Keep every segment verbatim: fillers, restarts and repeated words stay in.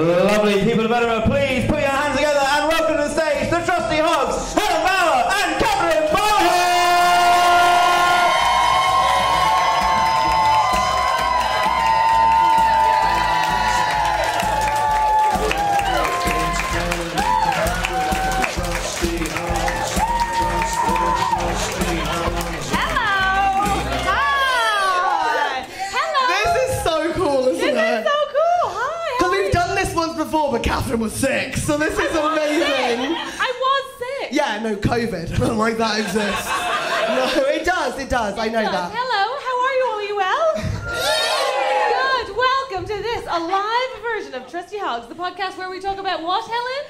Lovely people of Edinburgh, please put your hands together and welcome to the stage the Trusty Hogs, Helen Bauer and Catherine Bohart! Hello! Hi! Hello! This is so cool, isn't it? This is so cool, hi! Because we've done this once before, but Catherine was sick, so this is amazing. I was sick! Yeah, no, COVID. Not like that exists. No, it does, it does, I know that. Hello, how are you all? Are you well? Good, welcome to this, a live version of Trusty Hogs, the podcast where we talk about what, Helen?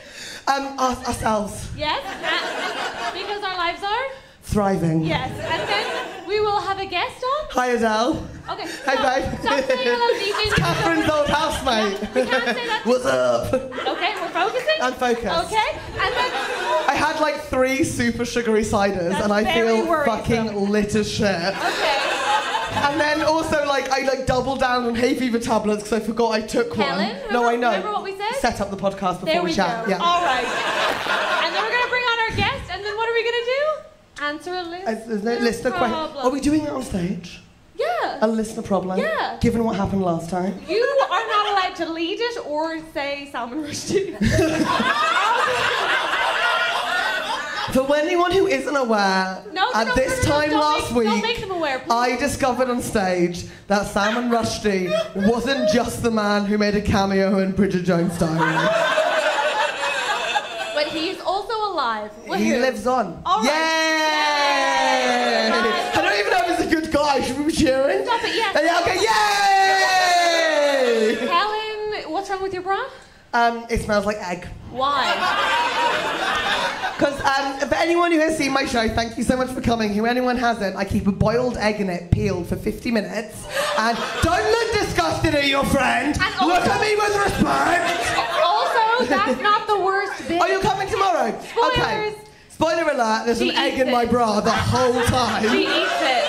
Um, us, ourselves. Yes, uh, because our lives are? Thriving. Yes, and then we will have a guest on. Hi, Adele. Okay. Hey, stop, babe. Stop saying hello, D J. It's Catherine's old housemate. We can't say that. What's up? Okay, we're focusing? I'm focused. Okay, and then... I had like three super sugary ciders That's and I very feel worrisome. fucking lit as shit. Okay. And then also like I like doubled down on hay fever tablets because I forgot I took Helen, one. Remember, no, I know. Remember what we said? Set up the podcast before there we, we chat. Go. Yeah. All right. And then we're gonna bring on our guest, and then what are we gonna do? Answer a list. There's no list of questions. Are we doing it on stage? Yeah. A listener problem. Yeah. Given what happened last time. You are not allowed to lead it or say Salman Rushdie. For anyone who isn't aware, no, at no, this no, no, time no, last make, week, make them aware, I discovered on stage that Salman Rushdie wasn't just the man who made a cameo in Bridget Jones Diary. But he's also alive. What he who? lives on. All right. Yay! Yay! Right. I don't even know if he's a good guy. Should we be cheering? Stop it, yes. Yeah. Okay, yay! Helen, what's wrong with your bra? Um, it smells like egg. Why? Because um, for anyone who has seen my show, thank you so much for coming. Who anyone hasn't, I keep a boiled egg in it, peeled for fifty minutes. And don't look disgusted at your friend. And also, look at me with respect. Also, that's not the worst bit. Oh, you're coming tomorrow? Spoilers. Okay. Spoiler alert, there's she an egg in it. my bra the whole time. She eats it.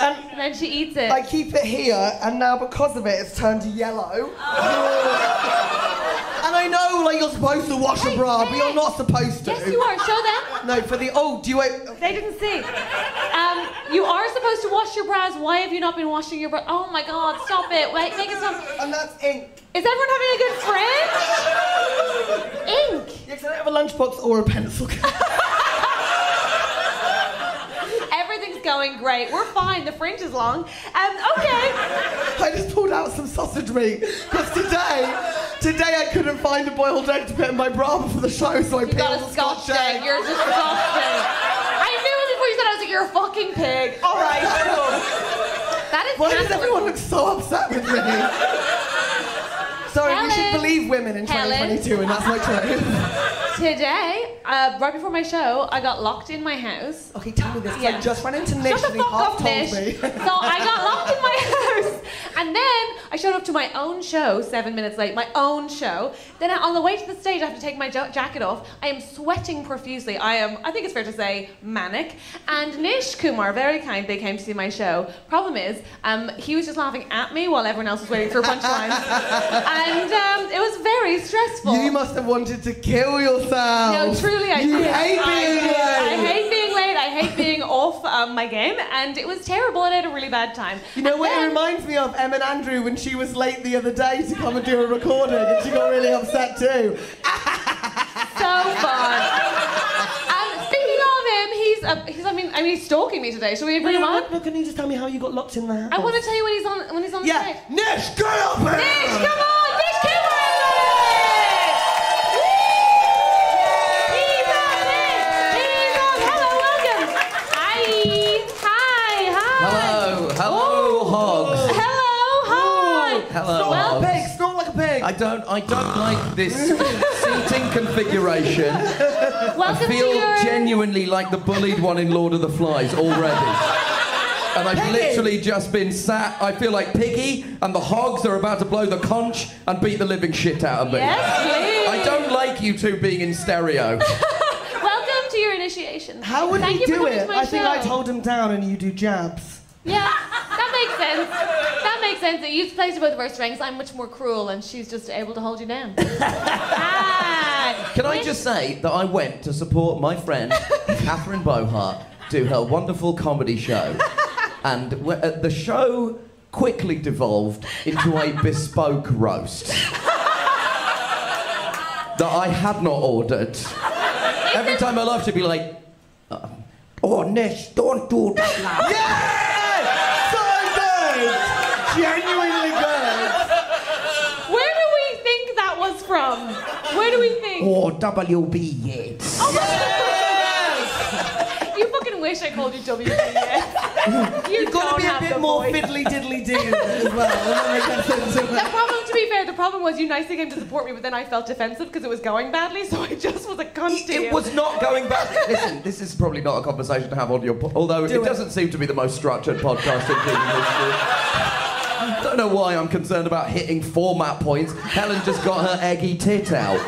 And, and then she eats it. I keep it here, and now because of it, it's turned yellow. Oh. And I know, like, you're supposed to wash hey, a bra, hey, but you're not supposed to. Yes, you are. Show them. No, for the... Oh, do you... Uh, they didn't see. Um, you are supposed to wash your bras. Why have you not been washing your bra? Oh, my God, stop it. Wait, make it stop. And that's ink. Is everyone having a good fringe? Ink. Yeah, because I don't have a lunchbox or a pencil case. Everything's going great. We're fine. The fringe is long. Um, okay. I just pulled out some sausage meat, because today... Today I couldn't find a boiled egg to put in my bra for the show, so I you peeled a Scotch, Scotch egg. egg. You're just disgusting. I knew it before you said I was like, you're a fucking pig. All right. That is. Why does everyone look so upset with me? Sorry, Helen, we should believe women in twenty twenty-two, Helen. And that's my truth. Today, uh, right before my show, I got locked in my house. Okay, tell me this. Yeah. I just ran into Nish and he half told Nish. me. So I got locked in my house. And then I showed up to my own show seven minutes late, my own show. Then on the way to the stage, I have to take my jacket off. I am sweating profusely. I am, I think it's fair to say, manic. And Nish Kumar, very kind, they came to see my show. Problem is, um, he was just laughing at me while everyone else was waiting for punchlines. And um, it was very stressful. You must have wanted to kill yourself. No, truly, I did. You hate being late. I hate being late. I hate being off um, my game. And it was terrible and I had a really bad time. You know and what then, it reminds me of? Em and Andrew when she was late the other day to come and do a recording and she got really upset too. So fun. And speaking of him, he's, uh, he's I mean, I mean, he's stalking me today. Shall we bring him on? No, can you just tell me how you got locked in there? I want to tell you when he's on when he's on yeah. stage. Nish, get up here! Nish, come on! Nish, come on! He's on it! He's on! Hello, welcome! Hi! Hi! Hi! Hello! Hello, Hogs! Hello! Hello. Well, pig, snort like a pig. I don't, I don't like this seating configuration. Welcome I feel to your... genuinely like the bullied one in Lord of the Flies already. And I've Piggy. literally just been sat, I feel like Piggy and the hogs are about to blow the conch and beat the living shit out of me. Yes, please. I don't like you two being in stereo. Welcome to your initiation. How would Thank you do it? I show. think I told him down and you do jabs. Yeah, that makes sense. That makes sense. You've played to both of our strengths. I'm much more cruel, and she's just able to hold you down. ah, Can I just say that I went to support my friend Catherine Bohart do her wonderful comedy show, and the show quickly devolved into a bespoke roast that I had not ordered. Isn't Every time I laughed, she'd be like, uh, "Oh, Nish, don't do that laugh." Yeah! So good! Genuinely good! Where do we think that was from? Where do we think? Oh, W B Yeats. Oh, yes! God. You fucking wish I called you W B Yeats. You You've got to be a bit more fiddly diddly doo as well. The problem, to be fair, the problem was you nicely came to support me, but then I felt defensive because it was going badly, so I just was a cunt to you. It was not going badly. Listen, this is probably not a conversation to have on your podcast, although Do it, it doesn't seem to be the most structured podcast in history. I don't know why I'm concerned about hitting format points. Helen just got her eggy tit out.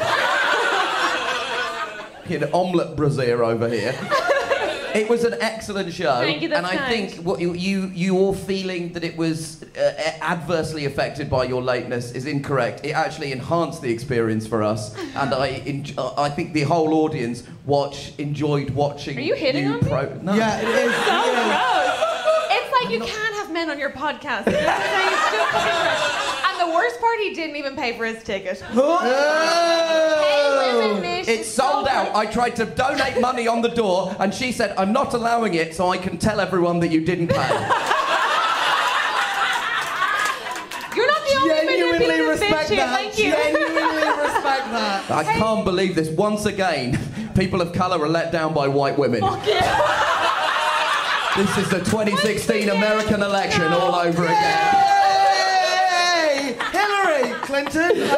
An omelette brassiere over here. It was an excellent show. Thank you, that's and I nice. think what you, you you all feeling that it was uh, adversely affected by your lateness is incorrect. It actually enhanced the experience for us, and I en- I think the whole audience watch enjoyed watching. Are you hitting you on pro- me? No. Yeah, it is. So yeah. gross. It's like you not- can't have men on your podcast. And the worst part, he didn't even pay for his ticket. Oh. Hey, women, Nish. It's sold out. I tried to donate money on the door, and she said, "I'm not allowing it, so I can tell everyone that you didn't pay." You're not the only Genuinely woman who respect that. Thank you. Genuinely respect that. I hey. can't believe this. Once again, people of colour are let down by white women. Fuck yeah. This is the twenty sixteen American election no. all over Yay! again. Yay! Hillary Clinton.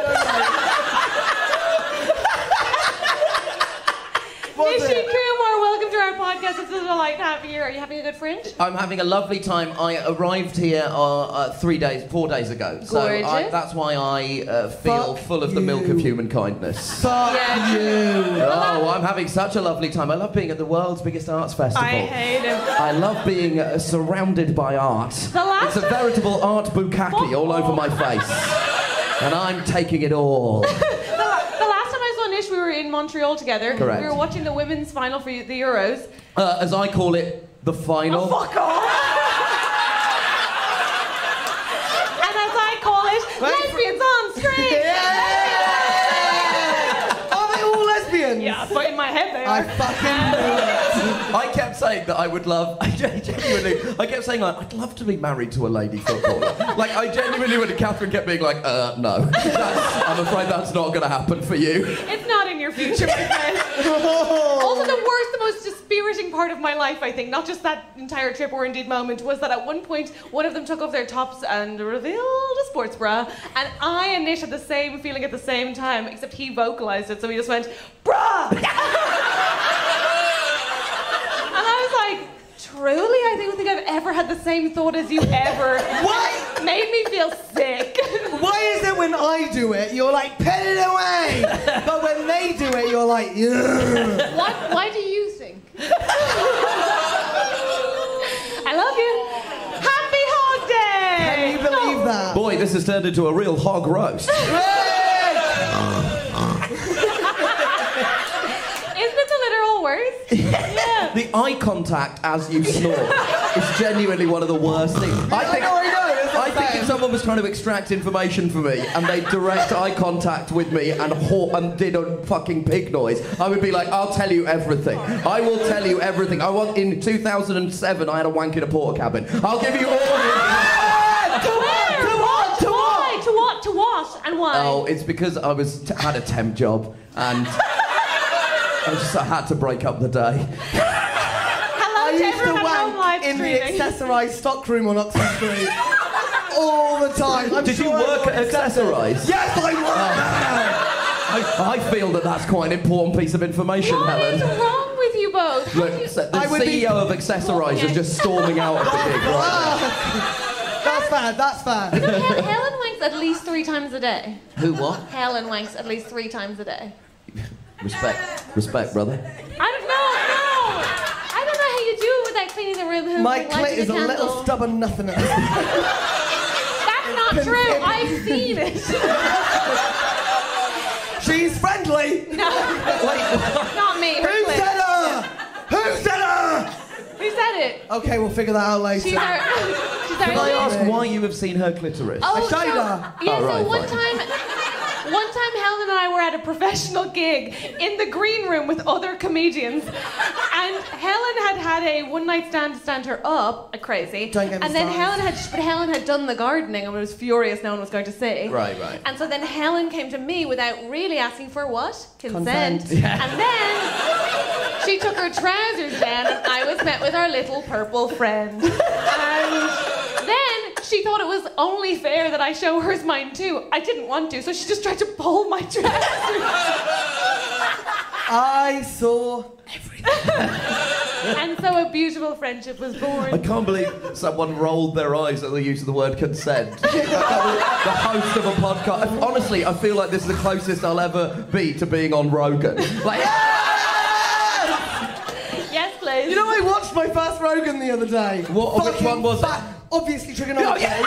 Nishi Kumar, welcome to our podcast. It's a delight to have you here. Are you having a good fringe? I'm having a lovely time. I arrived here uh, uh, three days, four days ago. Gorgeous. So I, that's why I uh, feel Fuck full of you. the milk of human kindness. Fuck yeah, you! Oh, I'm having such a lovely time. I love being at the world's biggest arts festival. I hate it. I love being uh, surrounded by art. The last it's a veritable art bukkake all over my face, and I'm taking it all. We were in Montreal together. Correct. We were watching the women's final for the Euros. Uh, as I call it, the final. Oh, fuck off! And as I call it, Wait. lesbians on screen! Yeah! Are they all lesbians? Yeah, but in my head they are. I fucking knew it. I kept saying that I would love... I genuinely... I kept saying, like, I'd love to be married to a lady footballer. Like, I genuinely would... Catherine kept being like, uh, no. That's, I'm afraid that's not going to happen for you. It's not in your future, my friend. Oh. Also, the worst, the most dispiriting part of my life, I think, not just that entire trip or indeed moment, was that at one point, one of them took off their tops and revealed a sports bra, and I and Nish had the same feeling at the same time, except he vocalised it, so he just went, "Bra!" Truly, I don't think I've ever had the same thought as you ever. Why? Made me feel sick. Why is it when I do it, you're like, put it away? But when they do it, you're like, yeah. Why, why do you think? I love you. Happy Hog Day! Can you believe oh. that? Boy, this has turned into a real hog roast. Yeah. The eye contact as you snore is genuinely one of the worst things. I think, no, no, no, I think if someone was trying to extract information from me and they direct eye contact with me and, haw- and did a fucking pig noise, I would be like, I'll tell you everything. I will tell you everything. I want, in two thousand seven, I had a wank in a porta cabin. I'll give you all the... To what? To what? And why? Oh, it's because I was t- had a temp job and... I just I had to break up the day. Hello, I used to wank in the accessorised stockroom on Oxford Street all the time. I'm Did sure you work at accessorised? Yes, I work. Oh. I, I feel that that's quite an important piece of information, what Helen. What is wrong with you both? Look, you... the I would C E O be... of accessorised is just storming out of the gig right now. That's bad, that's bad. No, Hel- Helen wanks at least three times a day. Who what? Helen wanks at least three times a day. Respect, respect, brother. I don't know, no. I don't know how you do it without cleaning the room. My clit is a little stubborn nothing. That's not true. I've seen it. She's friendly. No. Not me. Who said her? Who said her? Who said it? Okay, we'll figure that out later. She's our, she's our Can I ask why you have seen her clitoris? Oh, I showed no. her. Yeah, oh, right, so one fine. time, one time Helen and I were at a professional gig in the green room with other comedians, and Helen had had a one-night stand to stand her up, crazy. Don't get me and then started. Helen had, but Helen had done the gardening, and I was furious no one was going to see. Right, right. And so then Helen came to me without really asking for what? Consent. Consent. Yeah. And then. She took her trousers down and I was met with our little purple friend. And then she thought it was only fair that I show hers mine too. I didn't want to, so she just tried to pull my trousers. I saw everything. And so a beautiful friendship was born. I can't believe someone rolled their eyes at the use of the word consent. The host of a podcast. Honestly, I feel like this is the closest I'll ever be to being on Rogan. Like, yeah! You know, I watched my first Rogan the other day. What? Which one was that? it? Obviously, Trigonometry. Oh, yeah.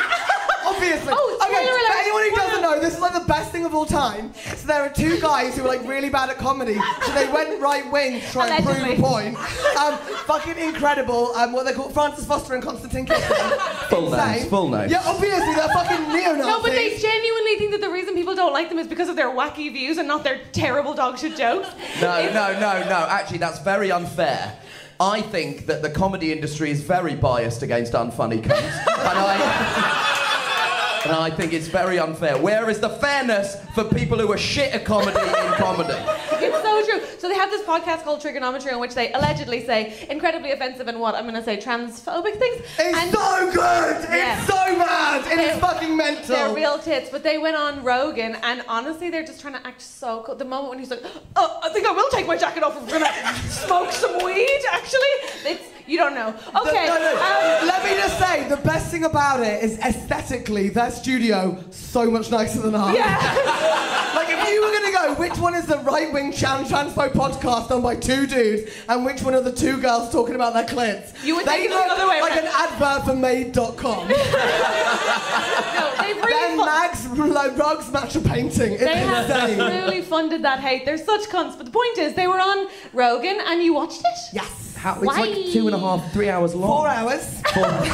Obviously. Oh, okay, for anyone who doesn't know, this is like the best thing of all time. So there are two guys who are like really bad at comedy, so they went right wing to try and prove a point. Um, fucking incredible. Um, what they call Francis Foster and Constantine Kissinger. Full names. Full names. Yeah, obviously they're fucking neo-Nazis. No, but they genuinely think that the reason people don't like them is because of their wacky views and not their terrible dog shit jokes. No, it's... no, no, no. Actually, that's very unfair. I think that the comedy industry is very biased against unfunny cunts. and, I, and I think it's very unfair. Where is the fairness for people who are shit at comedy in comedy? It's so true. So they have this podcast called Trigonometry in which they allegedly say incredibly offensive and what, I'm going to say transphobic things. It's and so good! It's yeah. so mad! It they're, is fucking mental! They're real tits, but they went on Rogan and honestly they're just trying to act so cool. The moment when he's like, oh, I think I will take my jacket off if we're going to smoke some weed, actually. It's, you don't know. Okay. The, no, no. Um, Let me just say, the best thing about it is aesthetically, their studio, so much nicer than ours. Yeah. Like if you were going to go, which one is the right-wing Chan Transpo podcast done by two dudes, and which one are the two girls talking about their clits? You would they think look another way like around. An advert for made dot com. No, they've really Mags, like, rugs match a painting. It's they insane. Have really funded that hate. They're such cunts. But the point is, they were on Rogan, and you watched it? Yes. How, it's Why? like two and a half, three hours long. Four hours. Four hours.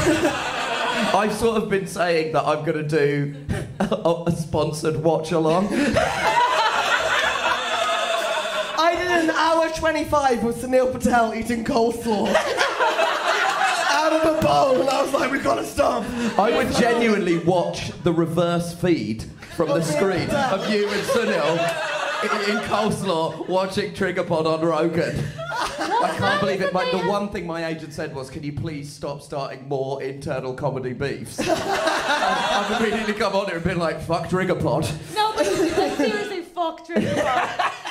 I've sort of been saying that I'm going to do a, a sponsored watch-along. I did an hour twenty-five with Sunil Patel eating coleslaw out of a bowl, and I was like, we've got to stop. I would genuinely watch the reverse feed from the screen of you and Sunil. In coleslaw, watching Triggerpod on Rogan. I can't believe it. My, the one thing my agent said was, can you please stop starting more internal comedy beefs? I've immediately come on here and been like, fuck Triggerpod. No, but seriously, fuck Triggerpod.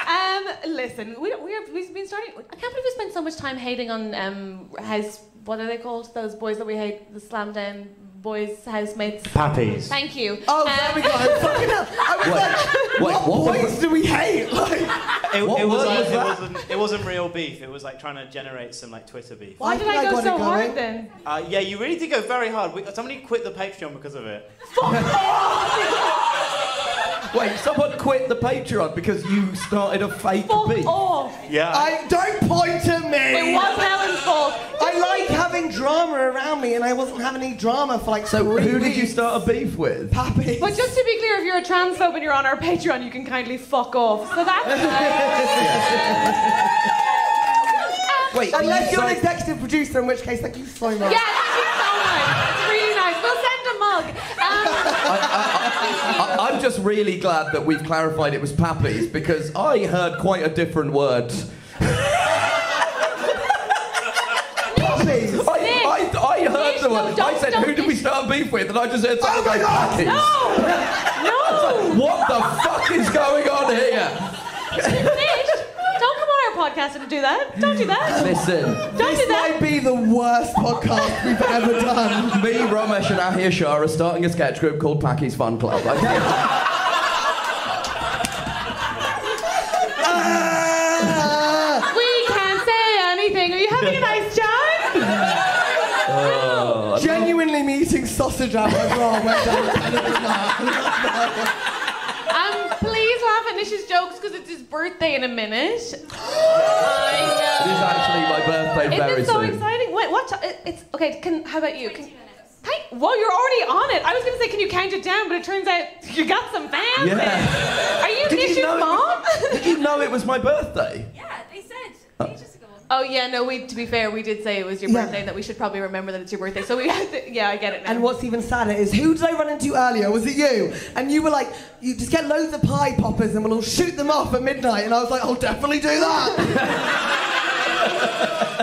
Um, listen, we, we're, we've been starting... I can't believe we spent so much time hating on um, house... What are they called? Those boys that we hate, the slam down... Boys, housemates. Pappies. Thank you. Oh, um, there we go. Fucking hell. I was wait, like, wait, what, what boys was, do we hate? Like, it, what it was, like, was it, that? Wasn't, it wasn't real beef. It was like trying to generate some like Twitter beef. Why did I, I go so hard going? then? Uh, yeah, you really did go very hard. We, somebody quit the Patreon because of it. Fuck off! Wait, someone quit the Patreon because you started a fake Fuck beef. off. Yeah. I, don't point at me. It was Helen's fault. I like having drama around me, and I wasn't having any drama for like so three who weeks. Did you start a beef with? Pappies. But just to be clear, if you're a transphobe and you're on our Patreon, you can kindly fuck off. So that's... Nice. Wait, Unless you're so... an executive producer, in which case, thank you so much. Yeah, thank you so much. It's really nice. We'll send a mug. Um... I, I, I, I'm just really glad that we've clarified it was Pappies, because I heard quite a different word. No, I said, who did we start beef with? And I just heard something oh like, Pappies. No! No! Like, what the fuck is going on here? Nish, don't come on our podcast and do that. Don't do that. Listen. Don't do that. This might be the worst podcast we've ever done. Me, Ramesh and Ayesha are starting a sketch group called Paki's Fun Club. I think. uh, we can't say anything. Are you having a nice time? no. I'm genuinely not... me eating sausage out my bra went down. Um, please laugh at Nish's jokes because it's his birthday in a minute. I know. It is actually my birthday very soon. It's so exciting. Wait, what? T- it's okay. Can how about you? Can, Hey, well, you're already on it. I was going to say, can you count it down? But it turns out you got some fans. Yeah. Are you Nish's you know mom? Was, did you know it was my birthday? Yeah, they said uh, ages ago. Oh, yeah, no, we, to be fair, we did say it was your yeah. birthday, that we should probably remember that it's your birthday. So we have to, yeah, I get it now. And what's even sadder is, who did I run into earlier? Was it you? And you were like, you just get loads of pie poppers and we'll all shoot them off at midnight. And I was like, I'll definitely do that.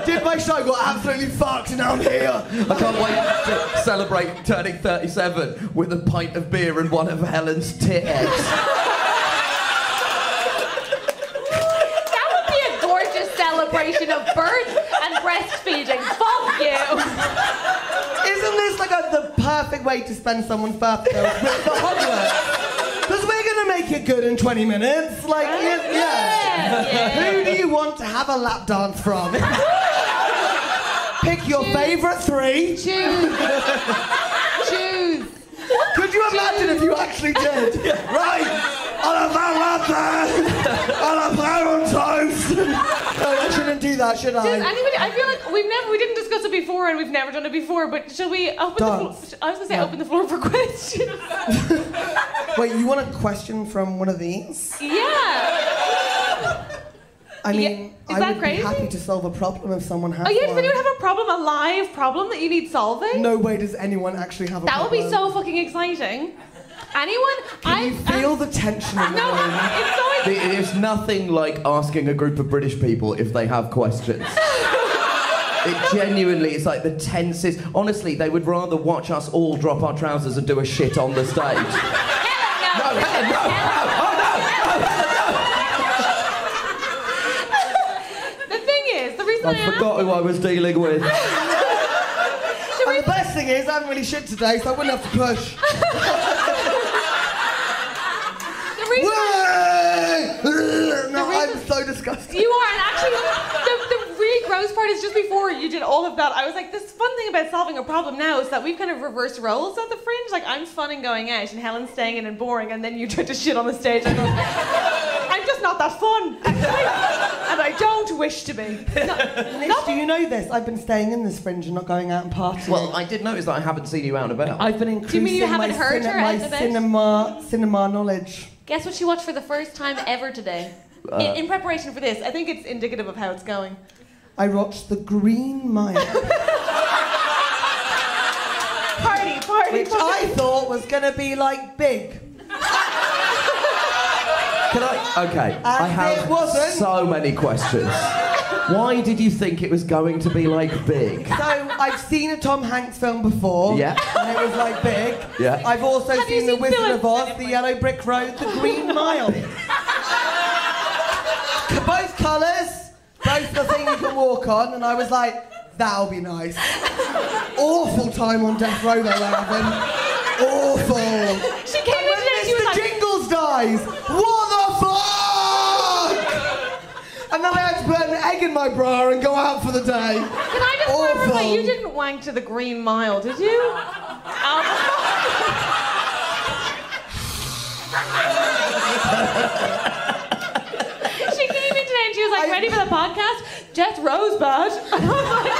Did my show, got absolutely fucked, and now I'm here. I can't wait to celebrate turning thirty-seven with a pint of beer and one of Helen's tits. That would be a gorgeous celebration of birth and breastfeeding. Fuck you. Isn't this like a, the perfect way to spend someone's birthday with the Hogwarts? Because we're gonna make it good in twenty minutes. Like, oh, yeah. yeah. Yeah. Who do you want to have a lap dance from? Pick your Choose. Favourite three. Choose. Choose. Could you imagine Choose. If you actually did? Yeah. Right. I'll have that lap dance. I'll have that on toast. No, I shouldn't do that, should I? Does anybody? I feel like we've never. We didn't discuss it before, and we've never done it before. But shall we open dance. The? Flo- I was gonna say yeah. open the floor for questions. Wait, you want a question from one of these? Yeah. I mean, yeah. Is I that would crazy? Be happy to solve a problem if someone has one. Oh yeah, does anyone have a problem, a live problem that you need solving? No way does anyone actually have a that problem. That would be so fucking exciting. Anyone? Can I, you feel I, the tension in the no, room? It's so exciting. It is nothing like asking a group of British people if they have questions. It genuinely, it's like the tensest. Honestly, they would rather watch us all drop our trousers and do a shit on the stage. Hell no! No, hell no! Hell no. I forgot who I was dealing with. And the best thing is, I haven't really shit today, so I wouldn't have to push. The reason I... no, the reason... I'm so disgusted. You are, and actually, the, the really gross part is just before you did all of that, I was like, this fun thing about solving a problem now is that we've kind of reversed roles at the Fringe. Like, I'm fun and going out, and Helen's staying in and boring, and then you tried to shit on the stage. I thought, I'm just not that fun. Actually. And I don't wish to be. No, Nish, do you know this? I've been staying in this Fringe and not going out and partying. Well, I did notice that I haven't seen you out and about. I've been increasing do you mean you my, heard cine- my cinema cinema knowledge. Guess what she watched for the first time ever today? Uh, in, in preparation for this, I think it's indicative of how it's going. I watched The Green Mile. Party, party, Which party. I thought was going to be, like, big. Can I? Okay, and I have so many questions. Why did you think it was going to be like big? So I've seen a Tom Hanks film before, yeah, and it was like big. Yeah. I've also have seen, seen The Wizard of Oz, The Yellow Brick Road, The Green Mile. Both colours, both the thing you can walk on, and I was like, that'll be nice. Awful time on death row though, Evan. Awful. She came and in today, she was like, Jingles dies. What? And then I had to put an egg in my bra and go out for the day. Can I just Awful. Clarify, you didn't wank to The Green Mile, did you? Um, she came in today and she was like, I, ready for the podcast? Just Rosebud. And I was like...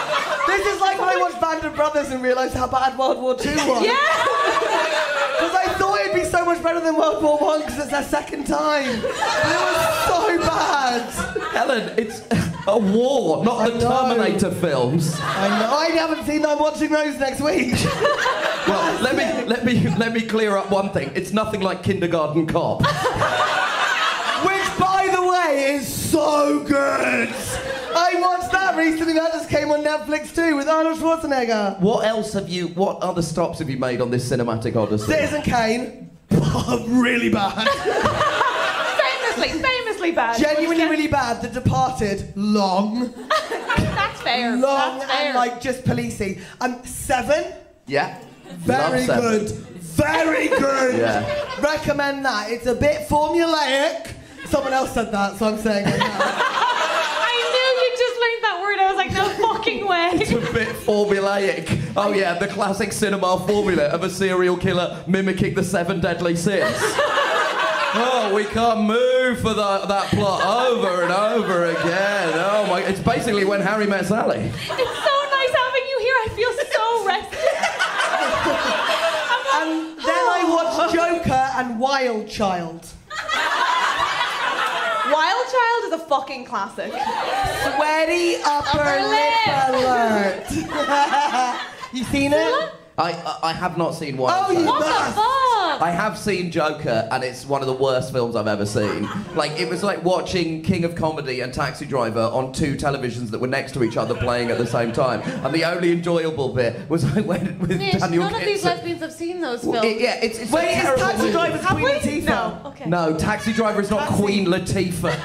This is like when I watched Band of Brothers and realised how bad World War Two was. Yeah! Because I thought it'd be so much better than World War One because it's their second time. It was so bad. Helen, it's a war, not I the know. Terminator films. I know. I haven't seen them. I'm watching those next week. Well, let me let me let me clear up one thing. It's nothing like Kindergarten Cop, which, by the way, is so good. I watched that recently. That just came on Netflix too with Arnold Schwarzenegger. What else have you? What other stops have you made on this cinematic odyssey? Citizen Kane, really bad. Famously bad. Genuinely really yeah. bad. The Departed, long. That's fair. Long That's fair. And like just policing. Um, Seven. Yeah. Very Love good. Seven. Very good. Yeah. Recommend that. It's a bit formulaic. Someone else said that, so I'm saying it now. I knew you just learned that word. I was like, no fucking way. It's a bit formulaic. Oh yeah, the classic cinema formula of a serial killer mimicking the seven deadly sins. Oh, we can't move for the, that plot over and over again. Oh my, it's basically When Harry Met Sally. It's so nice having you here. I feel so rested. And then I watched Joker and Wild Child. Wild Child is a fucking classic. Sweaty upper, upper lip alert. You seen it? I, I I have not seen Wild Child. Oh, what the fuck? I have seen Joker, and it's one of the worst films I've ever seen. Like, it was like watching King of Comedy and Taxi Driver on two televisions that were next to each other playing at the same time. And the only enjoyable bit was I went with Nish, Daniel none Kitson. Of these lesbians have seen those films. Well, it, yeah, it's, it's Wait, is Taxi Driver's Queen Latifah? No. Okay. No, Taxi Driver is not Taxi. Queen Latifah.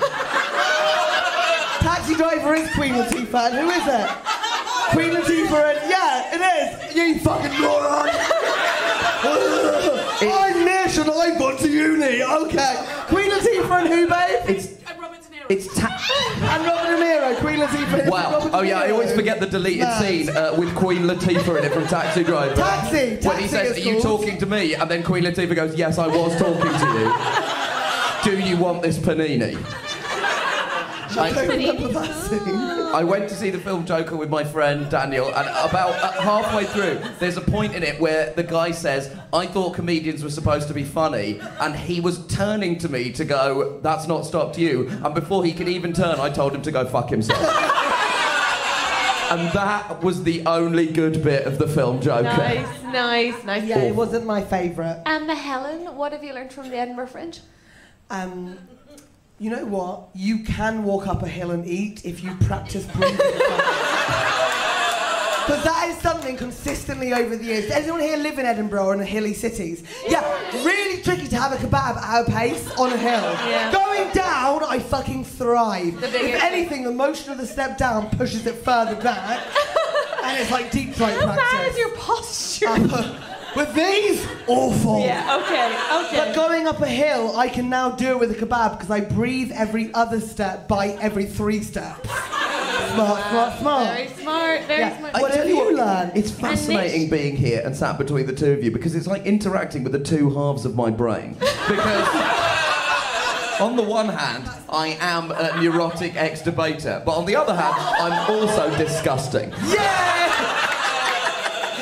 Taxi Driver is Queen Latifah, and who is it? Queen Latifah and... Yeah, it is! You fucking moron! I'm Nish and I've gone to uni! Okay. Queen Latifah and who, babe? It's... And Robert De Niro. It's ta- And Robert De Niro. Queen Latifah and wow. Robert De Niro. Oh yeah, I always forget the deleted no. scene uh, with Queen Latifah in it from Taxi Driver. Taxi! Taxi when he says, are you talking to me? And then Queen Latifah goes, yes, I was talking to you. Do you want this panini? I, I went to see the film Joker with my friend Daniel, and about uh, halfway through, there's a point in it where the guy says, I thought comedians were supposed to be funny, and he was turning to me to go, that's not stopped you, and before he could even turn, I told him to go fuck himself. And that was the only good bit of the film Joker. Nice, nice, nice. Yeah, it wasn't my favourite. And the Helen, what have you learned from the Edinburgh Fringe? Um... You know what? You can walk up a hill and eat if you practice breathing. Because that is something consistently over the years. Does anyone here live in Edinburgh or in the hilly cities? Yeah, really tricky to have a kebab at our pace on a hill. Yeah. Going down, I fucking thrive. If anything, the motion of the step down pushes it further back. And it's like deep throat practice. How bad is your posture? Um, With these, awful. Yeah, okay, okay. But going up a hill, I can now do it with a kebab because I breathe every other step by every three steps. Smart, smart, smart. Very smart, very yeah. smart. I what have you, you learned? It's fascinating being here and sat between the two of you because it's like interacting with the two halves of my brain. Because... On the one hand, I am a neurotic ex-debater, but on the other hand, I'm also disgusting. Yeah!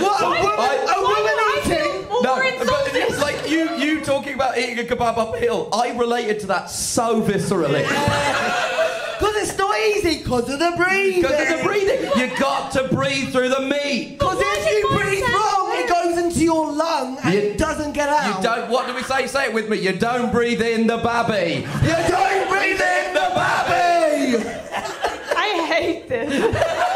What, a woman, I, a woman eating? No, but it's like you, you talking about eating a kebab up a hill. I related to that so viscerally. Because yeah. It's not easy, because of the breathing. Because of the breathing. You got to breathe through the meat. Because if you breathe wrong, it goes into your lung and you, it doesn't get out. You don't, what do we say? Say it with me. You don't breathe in the babby. You don't breathe in the babby. I hate this.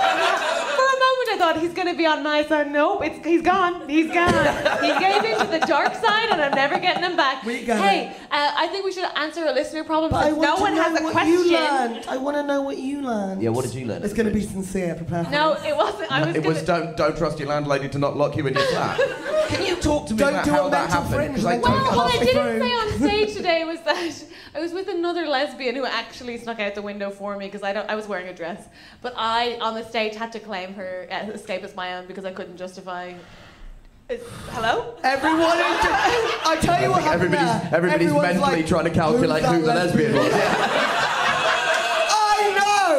I thought he's gonna be on my side. Nope, it's, he's gone. He's gone. He gave in to the dark side, and I'm never getting him back. We got hey, it. Uh, I think we should answer a listener problem. Since no one has a question. You learned. I want to know what you learned. Yeah, what did you learn? It's gonna be sincere. Prepare. No, it wasn't. I was. It gonna... was don't don't trust your landlady to not lock you in your flat. Can you talk to me don't about do how that happened? Well, what I didn't say on stage today was that I was with another lesbian who actually snuck out the window for me because I don't. I was wearing a dress, but I on the stage had to claim her. Escape as my own because I couldn't justify. It's, hello? Everyone is. I tell you I what happened everybody's, there. Everybody's Everyone's mentally like, trying to calculate who the lesbian, lesbian was. I know.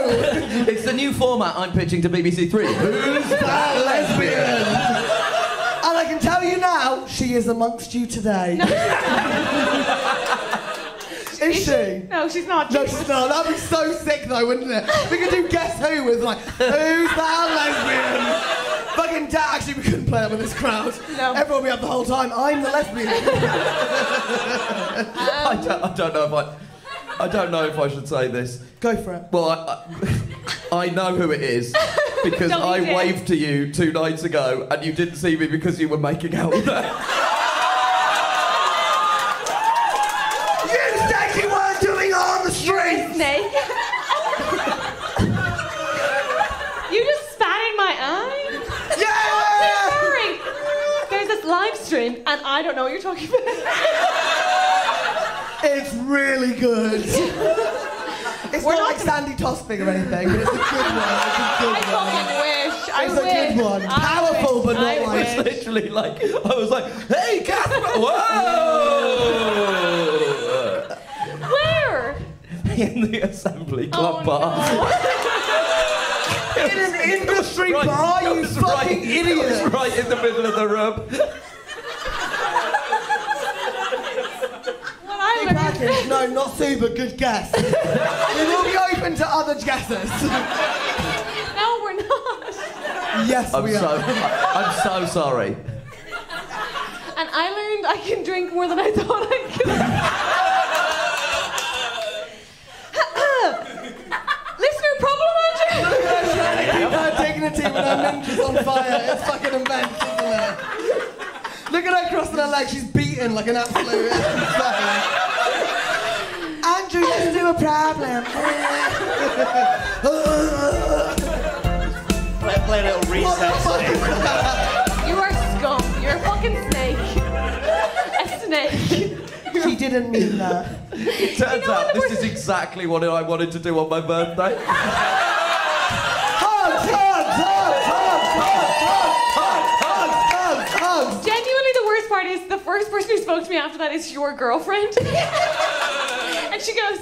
It's the new format I'm pitching to B B C Three. Who's that lesbian? And I can tell you now, she is amongst you today. No. Is she? No, she's not. No, she's not. That'd be so sick though, wouldn't it? We could do Guess Who with like, who's that lesbian? Fucking da- Actually, we couldn't play that with this crowd. No. Everyone we have the whole time. I'm the lesbian. um, I, don't, I don't know if I. I don't know if I should say this. Go for it. Well, I, I, I know who it is because I did. waved to you two nights ago, and you didn't see me because you were making out with her. You just spat in my eye? Yeah! There's this live stream and I don't know what you're talking about. It's really good. It's We're not, not like gonna... Sandy Tosping or anything, but it's a good one. It's a good I one. fucking wish. I is the good one. I Powerful, wish. but not like. It's literally like, I was like, hey, Catherine! Whoa! Where? In the Assembly Club oh, bar. No. In an industry right, bar, you fucking right, idiot! It was right in the middle of the rub. No, not super, good guess. We will be open to other guesses. No, we're not. Yes, I'm we so, are. I'm so sorry. And I learned I can drink more than I thought I could. Listener problem, Andrew? Look at her trying to keep her dignity when her ninja's on fire. It's fucking immense, isn't it? Look at her crossing her legs. She's beaten like an absolute... Andrew, let's do a problem. play, play a little recess. You are scum. You're a fucking snake. A snake. She didn't mean that. It turns you know out this is exactly what I wanted to do on my birthday. Hugs, hugs, hugs, hugs, hugs, hugs, hugs, hugs, hugs, hugs. Genuinely, the worst part is the first person who spoke to me after that is your girlfriend. And she goes,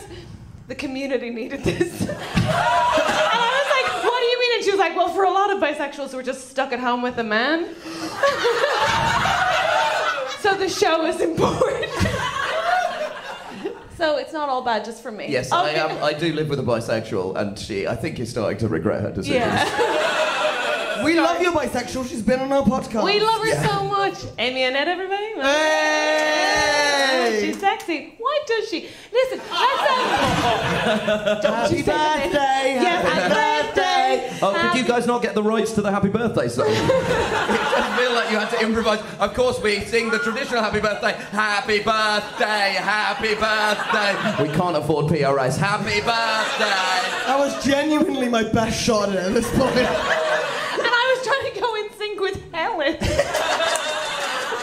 the community needed this. And I was like, what do you mean? And she was like, well, for a lot of bisexuals who are just stuck at home with a man. So the show is important. So it's not all bad just for me. Yes, okay. I am. I do live with a bisexual, and she, I think, is starting to regret her decisions. Yeah. We Sorry. love your bisexual. She's been on our podcast. We love her yeah. so much. Amy Annette, everybody. Hey! She's sexy. Why does she? Listen, let's Happy birthday! Yes, happy birthday! Oh, happy... did you guys not get the rights to the happy birthday song? It doesn't feel like you had to improvise. Of course, we sing the traditional happy birthday. Happy birthday, happy birthday. We can't afford P R Is. Happy birthday! That was genuinely my best shot at this point. And I was trying to go in sync with Helen.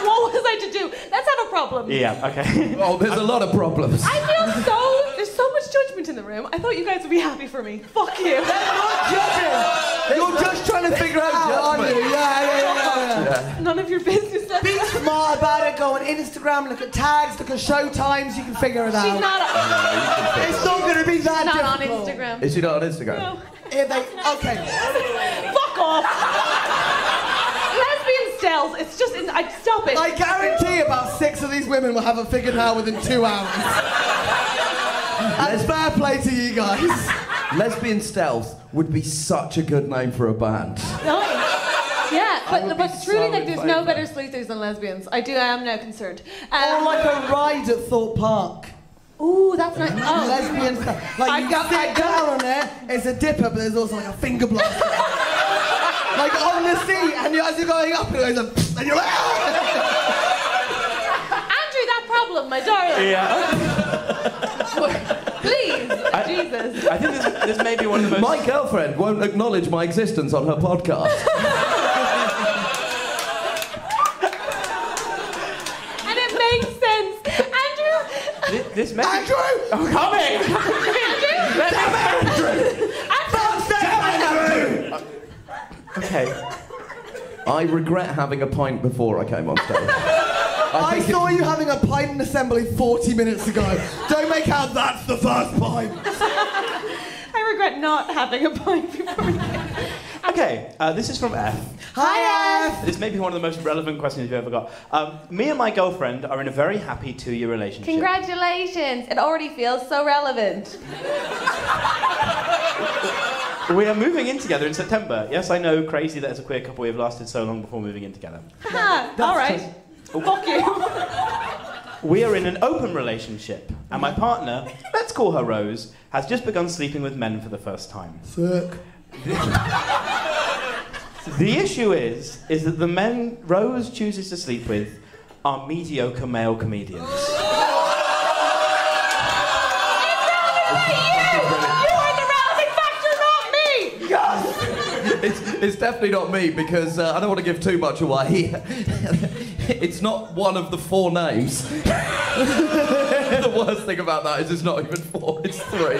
What was I to do? That's not a problem. Yeah, okay. Oh, there's a lot of problems. I feel so... There's so much judgment in the room. I thought you guys would be happy for me. Fuck you. They're not judging. You're just trying to figure out how are you. Yeah, yeah, yeah, yeah. None of your business. Be smart about it. Go on Instagram, look at tags, look at show times. You can figure it out. She's not on... It's not going to be that not difficult. Not on Instagram. Is she not on Instagram? No. Yeah, they... Okay. Fuck off. It's just, in, I stop it. I guarantee about six of these women will have it figured out within two hours. That's fair play to you guys. Lesbian Stealth would be such a good name for a band. Nice. Yeah, but, but truly, so like, there's no better sleuthers than lesbians. I do, I am now concerned. Um, or like a ride at Thorpe Park. Ooh, that's nice. Oh. Lesbian Stealth. Like, you got that girl on there, it's a dipper, but there's also like a finger block. Like on the seat, and you, as you're going up, and you're like, and you're like Andrew, that problem, my darling. Yeah. Please, I, Jesus. I think this, this may be one of the most... My girlfriend won't acknowledge my existence on her podcast. And it makes sense. Andrew... This, this may Andrew! Be... I'm coming! Andrew! Let Andrew! Andrew! Andrew! Andrew! Okay. I regret having a pint before I came on stage. I, I saw it... you having a pint in Assembly forty minutes ago. Don't make out that's the first pint. I regret not having a pint before we came. Okay, uh, this is from F. Hi, F! This may be one of the most relevant questions you've ever got. Um, me and my girlfriend are in a very happy two-year relationship. Congratulations! It already feels so relevant. We are moving in together in September. Yes, I know, crazy that as a queer couple we have lasted so long before moving in together. Ha! All right. Oh. Fuck you. We are in an open relationship, and my partner, let's call her Rose, has just begun sleeping with men for the first time. Sick. The issue is, is that the men Rose chooses to sleep with are mediocre male comedians. It's, it's definitely not me, because uh, I don't want to give too much away. It's not one of the four names. The worst thing about that is it's not even four, it's three.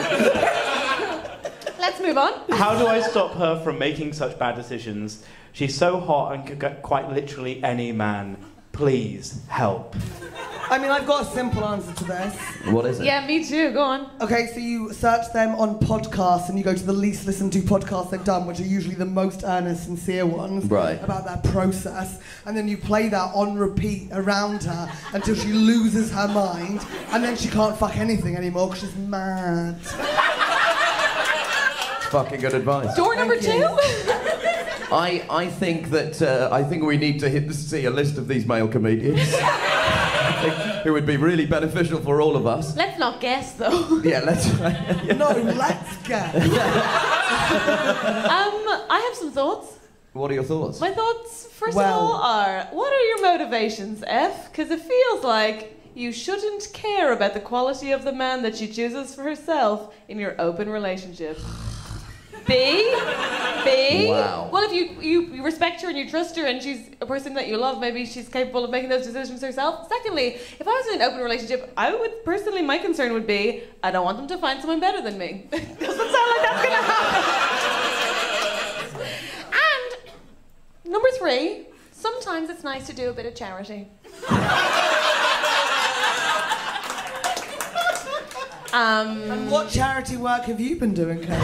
Let's move on. How do I stop her from making such bad decisions? She's so hot and could get quite literally any man. Please help. I mean, I've got a simple answer to this. What is it? Yeah, me too. Go on. Okay, so you search them on podcasts and you go to the least listened to podcasts they've done, which are usually the most earnest, sincere ones. Right. About that process. And then you play that on repeat around her until she loses her mind. And then she can't fuck anything anymore because she's mad. Fucking good advice. Door number Thank two? I, I think that uh, I think we need to hit, see a list of these male comedians. It would be really beneficial for all of us. Let's not guess, though. Yeah, let's... yeah. No, let's guess. um, I have some thoughts. What are your thoughts? My thoughts, first well, of all, are... What are your motivations, F? Because it feels like you shouldn't care about the quality of the man that she chooses for herself in your open relationship. B, B. Wow. Well, if you, you, you respect her and you trust her and she's a person that you love, maybe she's capable of making those decisions herself. Secondly, if I was in an open relationship, I would personally, my concern would be, I don't want them to find someone better than me. Doesn't sound like that's gonna happen. And number three, sometimes it's nice to do a bit of charity. um, and what charity work have you been doing, Kate?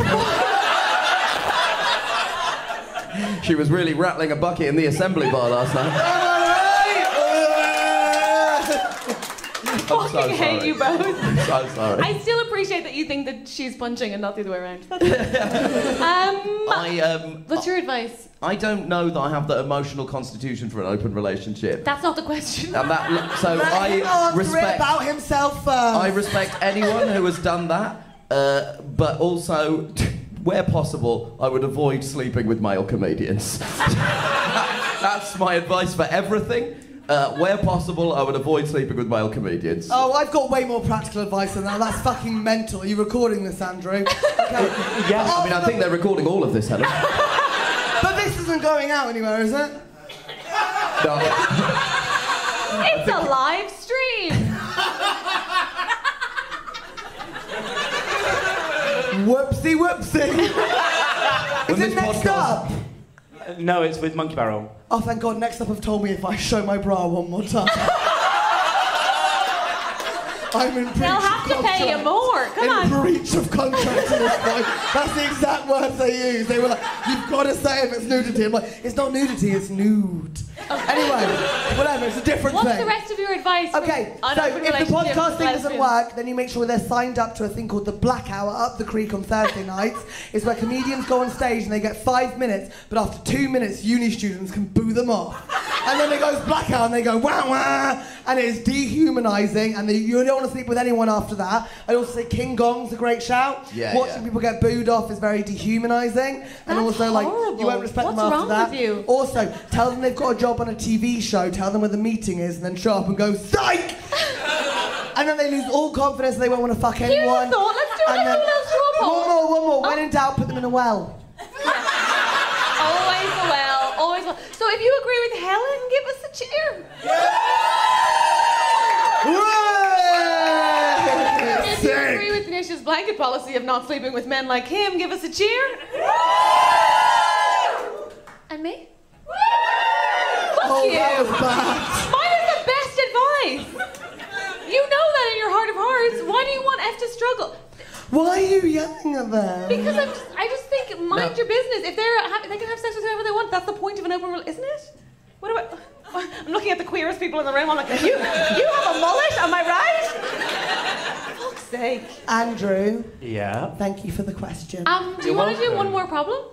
She was really rattling a bucket in the Assembly bar last night. I fucking so hate you both. I'm so sorry. I still appreciate that you think that she's punching and not the other way around. That's um, I, um, what's your advice? I don't know that I have the emotional constitution for an open relationship. That's not the question. And that, so Let I him respect about himself first. I respect anyone who has done that, uh, but also. Where possible, I would avoid sleeping with male comedians. that, that's my advice for everything. Uh, where possible, I would avoid sleeping with male comedians. Oh, I've got way more practical advice than that. That's fucking mental. Are you recording this, Andrew? Okay. Yeah, I mean, I think they're recording all of this, Helen. But this isn't going out anywhere, is it? No. It's a live stream. Whoopsie, whoopsie. Is it next podcast... up? Uh, no, it's with Monkey Barrel. Oh, thank God. Next up have told me if I show my bra one more time. I'm in breach They'll have of to contract. Pay you more. Come in on. In breach of contract at this point. That's the exact words they used. They were like, you've got to say if it's nudity. I'm like, it's not nudity, it's nude. Okay. Anyway, whatever, it's a different What's thing. What's the rest of your advice? Okay, so if the podcast thing doesn't work, then you make sure they're signed up to a thing called the Black Hour up the creek on Thursday nights. It's where comedians go on stage and they get five minutes, but after two minutes, uni students can boo them off. And then it goes Black Hour and they go, wah, wah, and it is dehumanising, and they, you don't want to sleep with anyone after that. I'd also say King Gong's a great shout. Yeah, Watching yeah. people get booed off is very dehumanising. And also, like, horrible. You won't respect What's them after wrong that. With you? Also, tell them they've got a job on a T V show, tell them where the meeting is, and then show up and go, psych! And then they lose all confidence and they won't want to fuck anyone. Here's a thought, let's do it, let's have a little straw poll. One more, one more. Oh. When in doubt, put them in a well. Yeah. Always a well, always a well. So if you agree with Helen, give us a cheer. Yeah. If you agree with Nish's blanket policy of not sleeping with men like him, give us a cheer. And me? Fuck you! Mine is the best advice! You know that in your heart of hearts. Why do you want F to struggle? Why are you yelling at them? Because I'm just, I just think, mind no. your business. If they're happy, they can have sex with whoever they want. That's the point of an open relationship, isn't it? What about... I'm looking at the queerest people in the room. I'm like, you, you have a mullet, am I right? For fuck's sake. Andrew. Yeah? Thank you for the question. Um, do you want to do one more problem?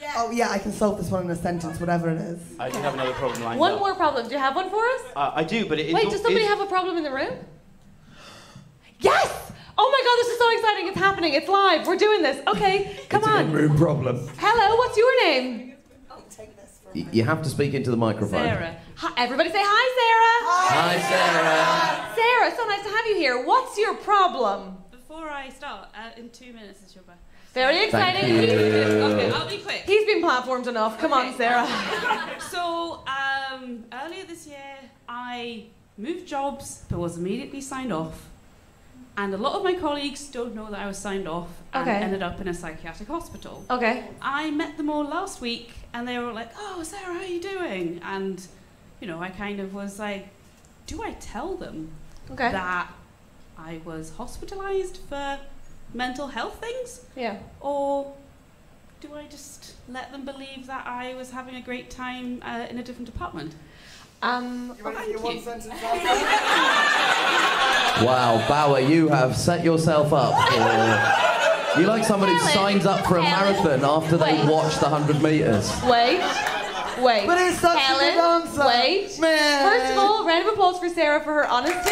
Yeah. Oh, yeah, I can solve this one in a sentence, whatever it is. I do have another problem lined one up. One more problem. Do you have one for us? Uh, I do, but it is... Wait, does somebody have a problem in the room? Yes! Oh, my God, this is so exciting. It's happening. It's live. We're doing this. Okay, come it's on. It's an in-room problem. Hello, what's your name? I'll take this for a minute. You have to speak into the microphone. Sarah. Hi, everybody say hi, Sarah. Hi, hi Sarah. Sarah. Sarah, so nice to have you here. What's your problem? Before I start, uh, in two minutes is your birthday. Very exciting. Okay, I'll be quick. He's been platformed enough. Come okay. on, Sarah. So, um, earlier this year, I moved jobs, but was immediately signed off. And a lot of my colleagues don't know that I was signed off and okay. ended up in a psychiatric hospital. Okay. I met them all last week and they were like, oh, Sarah, how are you doing? And, you know, I kind of was like, do I tell them okay. that I was hospitalized for mental health things? Yeah. Or do I just let them believe that I was having a great time uh, in a different department? Um, you ready for your one sentence? Wow, Bauer, you have set yourself up for... You're like somebody who signs up for a marathon after they watch the one hundred metres. Wait, wait. But it's such a good answer. Wait. Man. First of all, round of applause for Sarah for her honesty.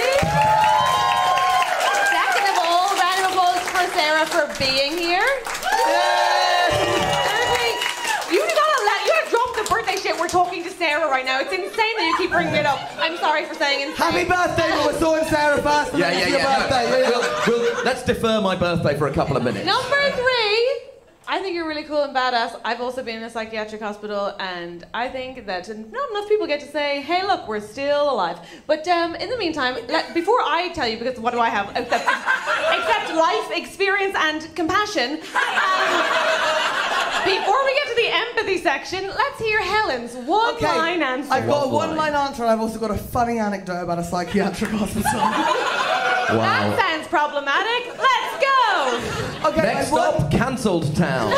Second of all, round of applause for Sarah for being here. We're talking to Sarah right now. It's insane that you keep bringing it up. I'm sorry for saying insane. Happy birthday, but we're sorting Sarah first. Yeah, yeah, yeah. We'll, we'll, let's defer my birthday for a couple of minutes. Number three, I think you're really cool and badass. I've also been in a psychiatric hospital, and I think that not enough people get to say, hey, look, we're still alive. But um, in the meantime, let, before I tell you, because what do I have except, except life, experience, and compassion? Um, Before we get to the empathy section, let's hear Helen's one-line okay, answer. I've got a one-line answer, and I've also got a funny anecdote about a psychiatric hospital. Wow. That sounds problematic. Let's go. Okay, next up, cancelled town.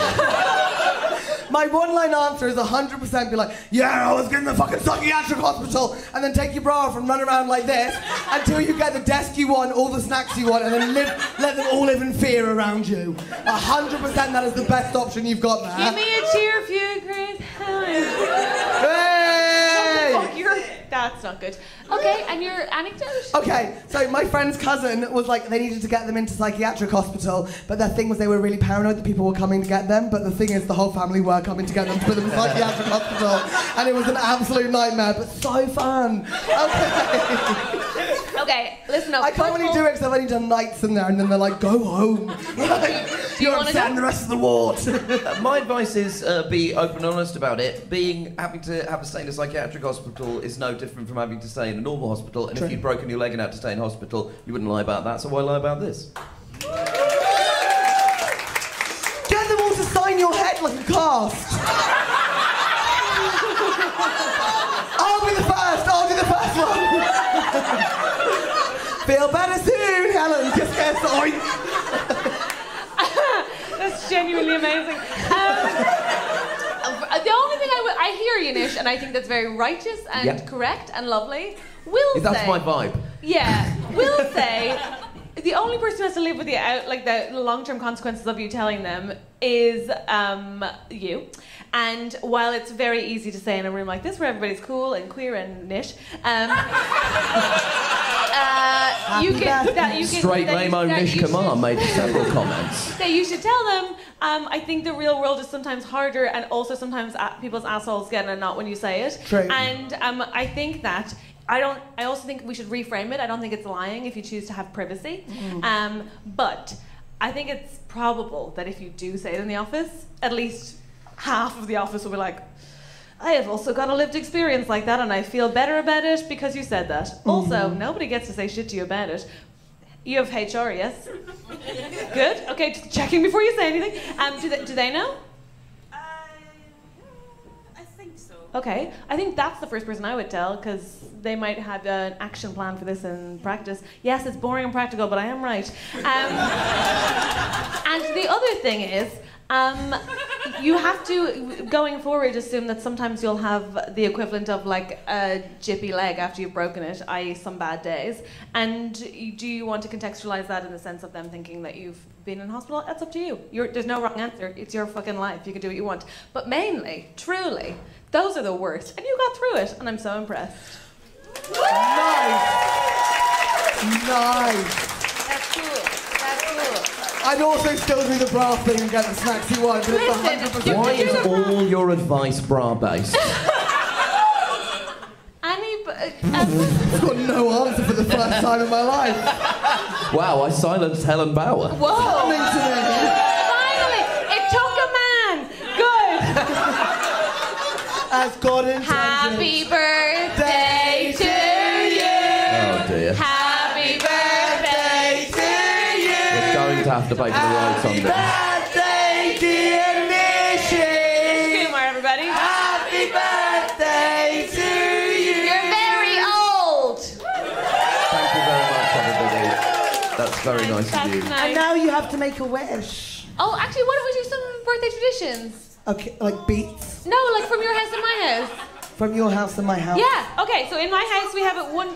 My one-line answer is one hundred percent be like, yeah, I was in the fucking psychiatric hospital, and then take your bra off and run around like this until you get the desk you want, all the snacks you want, and then live, let them all live in fear around you. one hundred percent that is the best option you've got there. Give me a cheer if you agree. Hey! What the fuck? You're... That's not good. Okay, and your anecdote? Okay, so my friend's cousin was like, they needed to get them into psychiatric hospital, but their thing was they were really paranoid that people were coming to get them, but the thing is the whole family were coming to get them to put them in psychiatric hospital, and it was an absolute nightmare, but so fun. Okay, okay, listen up. I can't really do it because I've only done nights in there, and then they're like, go home. Like, you you're upsetting the rest of the ward. My advice is uh, be open and honest about it. Being having to have a stay in a psychiatric hospital is no different from having to stay in a normal hospital, and True. If you'd broken your leg and had to stay in hospital, you wouldn't lie about that, so why lie about this? Get them all to sign your head like a cast! I'll be the first, I'll be the first one! Feel better soon, Helen, just get signed! That's genuinely amazing. Um, The only thing I would, I hear you, Nish, and I think that's very righteous and yep. correct and lovely. Will that's say, my vibe. Yeah, will say the only person who has to live with the out, like the long-term consequences of you telling them is um, you. And while it's very easy to say in a room like this where everybody's cool and queer and Nish, um, uh, you can that you can straight Ramo Nish Kumar made several comments. That you should tell them. Um, I think the real world is sometimes harder, and also sometimes people's assholes get in a knot when you say it. True. And um, I think that I don't. I also think we should reframe it. I don't think it's lying if you choose to have privacy. Mm. Um, but I think it's probable that if you do say it in the office, at least half of the office will be like, I have also got a lived experience like that, and I feel better about it because you said that. Mm-hmm. Also, nobody gets to say shit to you about it. You have H R, yes? Good? Okay, just checking before you say anything. Um, do, they, do they know? Uh, I think so. Okay, I think that's the first person I would tell, because they might have an action plan for this in practice. Yes, it's boring and practical, but I am right. Um, and the other thing is, Um, you have to, going forward, assume that sometimes you'll have the equivalent of like a jippy leg after you've broken it, that is some bad days. And do you want to contextualize that in the sense of them thinking that you've been in hospital? That's up to you. You're, there's no wrong answer. It's your fucking life. You can do what you want. But mainly, truly, those are the worst. And you got through it, and I'm so impressed. Nice. Nice. That's cool. That's cool. I'd also still do the bra thing and get the snacks you want, but it's one hundred percent. Why is all your advice bra-based? Annie, but... I've got no answer for the first time in my life. Wow, I silenced Helen Bauer. Whoa! Finally! It took a man! Good! I've got it. Happy birthday to you! Oh, dear. Happy birthday to you! have the bacon and rice on there. Happy birthday, dear Nishi! Nish Kumar, everybody. Happy birthday to you! You're very old! Thank you very much, everybody. That's very nice That's of you. Nice. And now you have to make a wish. Oh, actually, why don't we do some birthday traditions? Okay, like beats? No, like from your house and my house. From your house and my house? Yeah, okay, so in my house we have it one...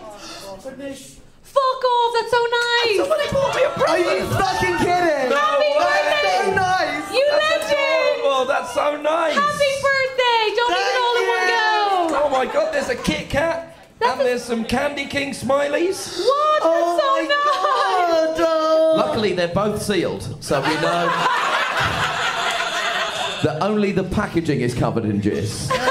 Fuck off, that's so nice! Somebody bought me a present! Are you fucking kidding? No, happy birthday! That's so nice! You legend! Oh, that's so nice! Happy birthday! Don't eat it all in one go! Oh my god, there's a Kit Kat that's and a... there's some Candy King Smileys. What? That's oh so nice! God, oh. Luckily, they're both sealed, so we know that only the packaging is covered in jizz. Yeah!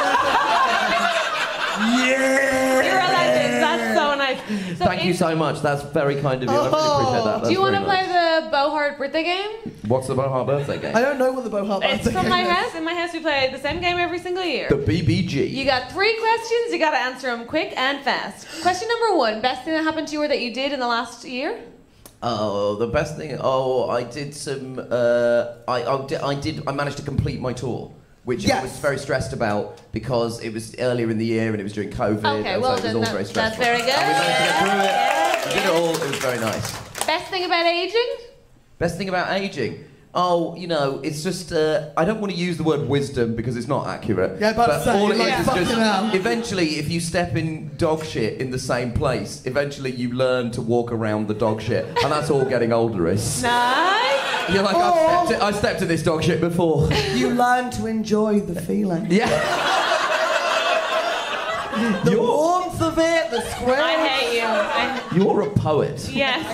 You're a legend, that's so nice. So Thank you so much. That's very kind of you. Oh. I really appreciate that. That's Do you want to nice. play the Bohart birthday game? What's the Bohart birthday game? I don't know what the Bohart birthday game is. It's from my house. In my house, we play the same game every single year. The B B G. You got three questions. You got to answer them quick and fast. Question number one: best thing that happened to you or that you did in the last year? Oh, the best thing. Oh, I did some. Uh, I I did, I did. I managed to complete my tour. Which yes. I was very stressed about because it was earlier in the year and it was during COVID. Okay, well so done. It was all that, very stressful. That's very good. And we managed to get through it. Yeah. We did it all. It was very nice. Best thing about aging? Best thing about aging? Oh, you know, it's just... Uh, I don't want to use the word wisdom because it's not accurate. Yeah, but, but so, all it like, is yeah. is just... Eventually, if you step in dog shit in the same place, eventually you learn to walk around the dog shit. And that's all getting older is. Nice! You're like, or, I've stepped, I've stepped in this dog shit before. You learn to enjoy the feeling. Yeah. The You're... warmth of it, the square. I hate you. I... You're a poet. Yes.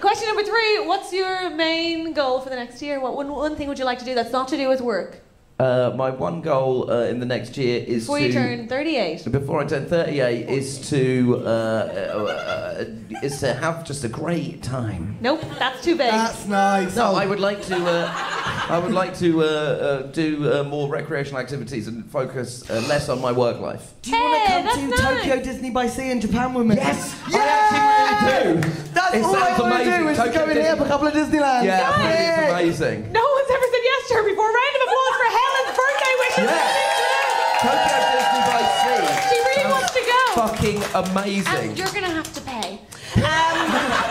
Question number three, what's your main goal for the next year? What one, one thing would you like to do that's not to do with work? Uh, my one goal uh, in the next year is before to... Before you turn thirty-eight. Before I turn thirty-eight is to, uh, uh, is to have just a great time. Nope, that's too big. That's nice. No, I would like to, uh, I would like to uh, uh, do uh, more recreational activities and focus uh, less on my work life. Do you hey, want to come to nice. Tokyo Disney by Sea and Japan with me? Yes! Yeah! I actually really do! That's it all I want to do is Tokyo go in here for a couple of Disneyland. Yeah, I think it's amazing. No one's ever said yes to her before. Round of applause for Helen's birthday wishes. Yeah. Tokyo Disney by Sea. She really That's wants to go. Fucking amazing. And you're going to have to pay. Um,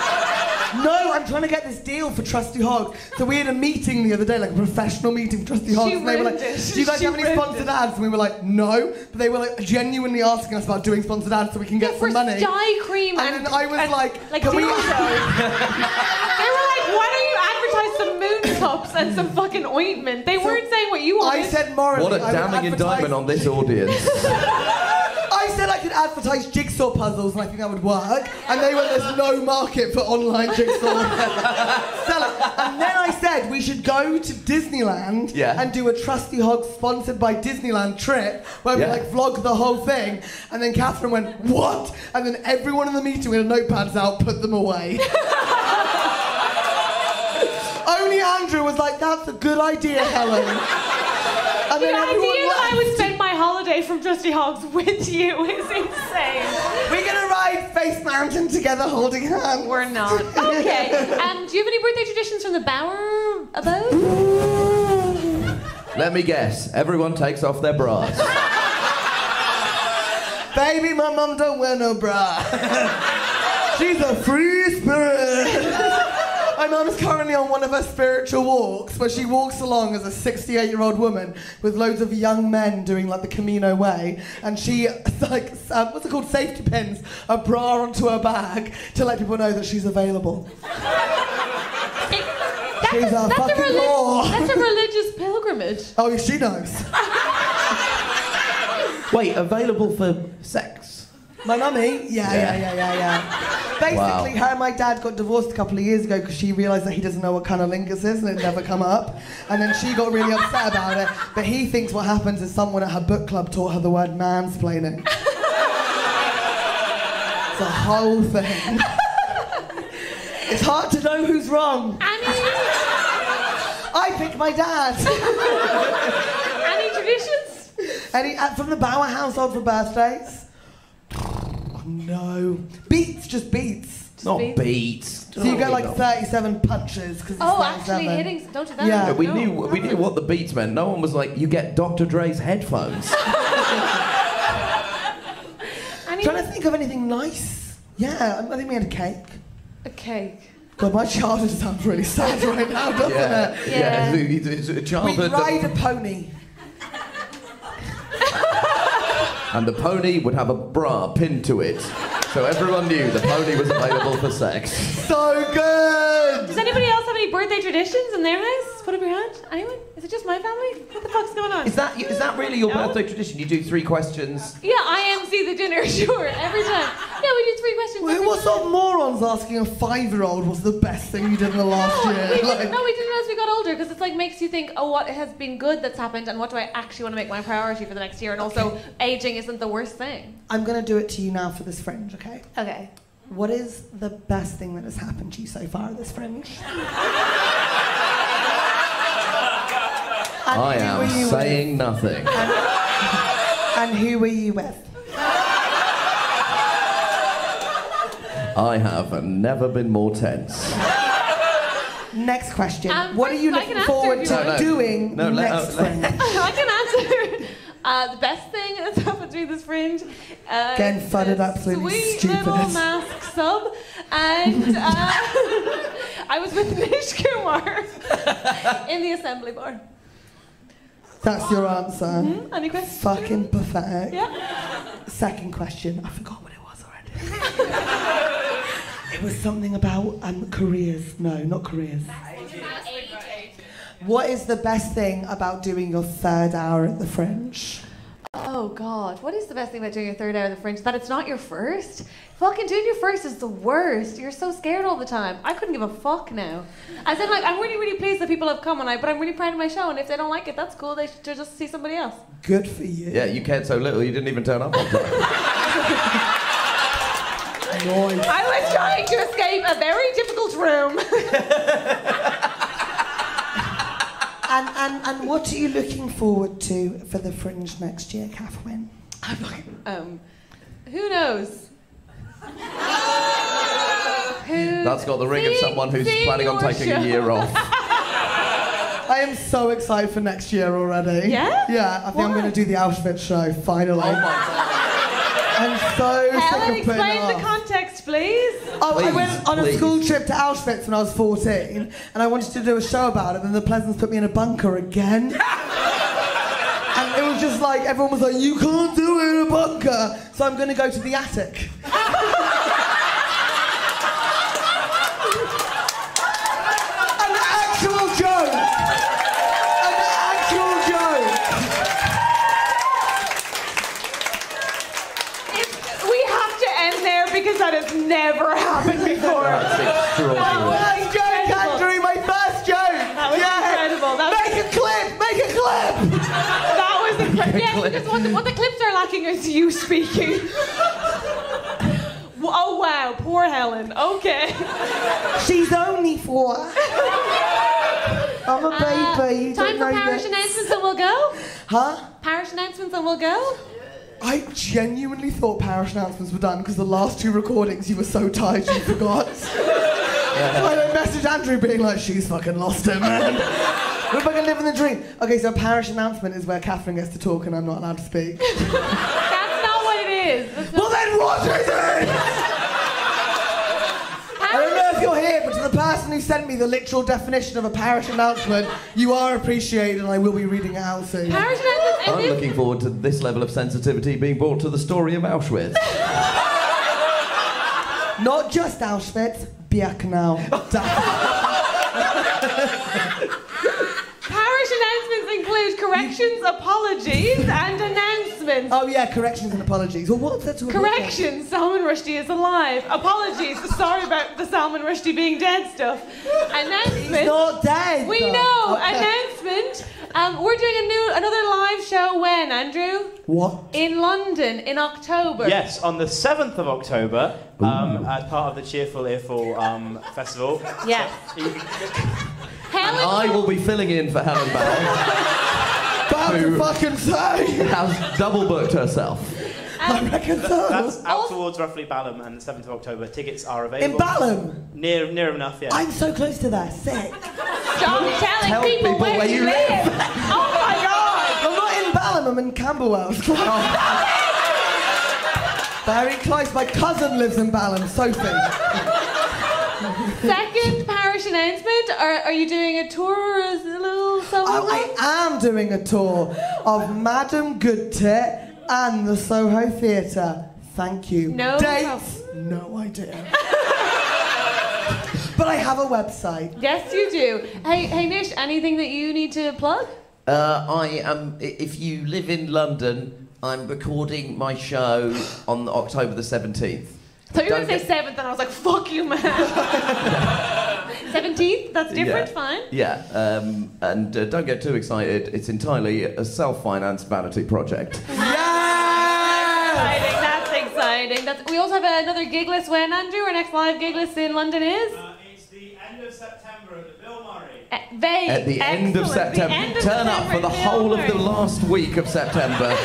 no, I'm trying to get this deal for Trusty Hogs. So we had a meeting the other day, like a professional meeting for Trusty Hogs. She and they were like, it. do you guys she have any sponsored it. ads? And we were like, no. But they were like genuinely asking us about doing sponsored ads so we can get yeah, some money. Dye cream and... And then I was and, like, like, can we... They were like, why don't you advertise some moon tops and some fucking ointment? They so weren't saying what you wanted. I said morally... What a damning indictment on this audience. I said I could advertise jigsaw puzzles and I think that would work. And they went, there's no market for online jigsaw. Sell it. And then I said we should go to Disneyland yeah. and do a Trusty Hog sponsored by Disneyland trip where yeah. we like vlog the whole thing. And then Catherine went, what? And then everyone in the meeting with a notepads out put them away. Only Andrew was like, that's a good idea, Helen. And the then idea that I would spend my holiday from Trusty Hogs with you is insane. We're going to ride Face Mountain together holding hands. We're not. Okay. Um, do you have any birthday traditions from the Bower abode? Let me guess. Everyone takes off their bras. Baby, my mum don't wear no bra. She's a free spirit. My mum is currently on one of her spiritual walks where she walks along as a sixty-eight-year-old woman with loads of young men doing, like, the Camino Way. And she, like, um, what's it called? Safety pins a bra onto her bag to let people know that she's available. It, that's she's a, a that's fucking a whore. That's a religious pilgrimage. Oh, she knows. Wait, available for sex? My mummy? Yeah, yeah, yeah, yeah, yeah. yeah. Basically, wow. her and my dad got divorced a couple of years ago because she realised that he doesn't know what cunnilingus is and it never come up. And then she got really upset about it. But he thinks what happens is someone at her book club taught her the word mansplaining. It's a whole thing. It's hard to know who's wrong. Annie! I picked my dad. Any traditions? Any uh, from the Bower household for birthdays? No. Beats, just beats. Just not beats. beats. So you got like thirty-seven punches. Cause it's oh, actually hitting. Don't you? That yeah. yeah, we no, knew no. we knew what the beats meant. No one was like, you get Doctor Dre's headphones. I mean, trying to think of anything nice. Yeah, I think we had a cake. A cake. God, my childhood sounds really sad right now, doesn't yeah. it? Yeah. yeah. It's, it's a childhood. We ride a pony. And the pony would have a bra pinned to it. So everyone knew the pony was available for sex. So good! Does anybody else have any birthday traditions in their lives? Put up your hand. Anyone? Is it just my family? What the fuck's going on? Is that is that really your no? birthday tradition? You do three questions? Yeah, I M C the dinner, sure, every time. Yeah, we do three questions. Wait, what's up, morons asking a five-year-old what's the best thing you did in the last no, year? We like... did, no, we didn't as we got older, because it's like makes you think, oh, what has been good that's happened, and what do I actually want to make my priority for the next year? And okay. also, aging isn't the worst thing. I'm going to do it to you now for this fringe, okay? Okay. What is the best thing that has happened to you so far this fringe? And I am saying with? nothing. And, and who were you with? I have never been more tense. Next question. Um, what are you looking forward to no, no. doing no, next let, fringe? I can answer. Uh, the best thing that's happened to me this fringe... Uh, Getting fudded absolutely stupid. Sweet little mask sub. And uh, I was with Nish Kumar in the Assembly bar. That's your answer. Mm-hmm. Any questions? Fucking pathetic. Yeah. Second question. I forgot what it was already. It was something about um, careers. No, not careers. What is the best thing about doing your third hour at the Fringe? Oh, God. What is the best thing about doing your third hour at the Fringe? That it's not your first? Fucking doing your first is the worst. You're so scared all the time. I couldn't give a fuck now. As in, like, I'm really, really pleased that people have come, and I, but I'm really proud of my show, and if they don't like it, that's cool. They should just see somebody else. Good for you. Yeah, you cared so little, you didn't even turn up on time. I was trying to escape a very difficult room. And, and and what are you looking forward to for the Fringe next year, Catherine? I'm like, um, who knows? who That's got the ring see, of someone who's planning on taking show. a year off. I am so excited for next year already. Yeah? Yeah, I think what? I'm going to do the Auschwitz show, finally. Oh my God. I'm so Ellen, sick of putting explain the off. context, please. Oh, please, I went on please. a school trip to Auschwitz when I was fourteen, and I wanted to do a show about it, and the Pleasants put me in a bunker again. And it was just like, everyone was like, you can't do it in a bunker, so I'm going to go to the attic. An actual joke! An actual joke! It's, we have to end there because that has never happened before. That's extraordinary. That was a joke, Andrew, my first joke. That was yeah. incredible. That was make a clip, make a clip. That was the clip. Yeah, because what the, what the clips are lacking is you speaking. Oh, wow, poor Helen. Okay. She's only four. I'm a uh, baby. You time for parish this. announcements and we'll go? Huh? Parish announcements and we'll go? I genuinely thought parish announcements were done because the last two recordings you were so tired you forgot. Yeah. I messaged Andrew being like, she's fucking lost it, man. We're fucking living the dream. Okay, so parish announcement is where Catherine gets to talk and I'm not allowed to speak. That's not what it is. Well then what is it? I don't know if you're here, but to the person who sent me the literal definition of a parish announcement, you are appreciated and I will be reading it out soon. Parish announcement. I'm looking forward to this level of sensitivity being brought to the story of Auschwitz. Not just Auschwitz, Birkenau. Parish announcements include corrections, apologies, and announcements. Oh yeah, corrections and apologies. Well, what's that? Corrections, Salman Rushdie is alive. Apologies, sorry about the Salman Rushdie being dead stuff. Announcement. He's not dead. We though. know. Okay. Announcement. Um, we're doing a new another live show when, Andrew? What? In London in October. Yes, on the seventh of October, um, as part of the Cheerful Earful um, Festival. Yes. So, Helen and I will be filling in for Helen Bell. That's who fucking say! Has double booked herself. Um, I reckon so. That's out towards roughly Balham and the seventh of October. Tickets are available. In Balham? Near, near enough, yeah. I'm so close to there. Sick. John, telling Tell people, people where, where you live. live. Oh my God! I'm not in Balham, I'm in Camberwell. Very close. My cousin lives in Balham, Sophie. Second parish announcement. Are, are you doing a tour or is it a little something? Oh, I am doing a tour of Madam Good Tit and the Soho Theatre. Thank you. No dates? No, no idea. But I have a website. Yes, you do. Hey, hey, Nish, anything that you need to plug? Uh, I am. If you live in London, I'm recording my show on October the seventeenth. So you were going to say seventh, and I was like, fuck you, man. seventeenth? That's different, yeah. Fine. Yeah, um, and uh, don't get too excited. It's entirely a self-financed vanity project. Yes! That's exciting. That's exciting. That's... We also have another gig list when, Andrew? Our next live gig list in London is? Uh, it's the end of September at the Bill Murray. Uh, they, at the end of September. The end of Turn September up for the Bill whole Murray. Of the last week of September.